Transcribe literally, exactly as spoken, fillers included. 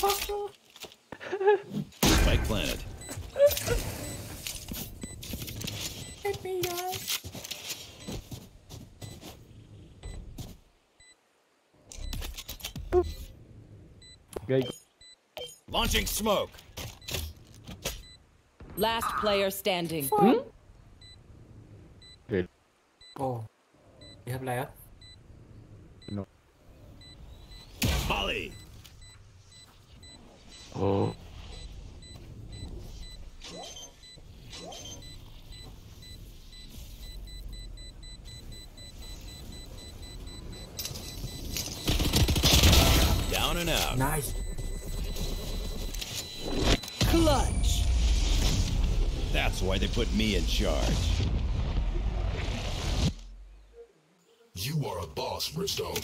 Spike planet. Hit me, guys. Okay. Launching smoke. Last player standing. Hmm? Good. Oh. You have Laya? No. Molly. Oh. Down and out. Nice. Clutch. That's why they put me in charge. You are a boss, Brimstone.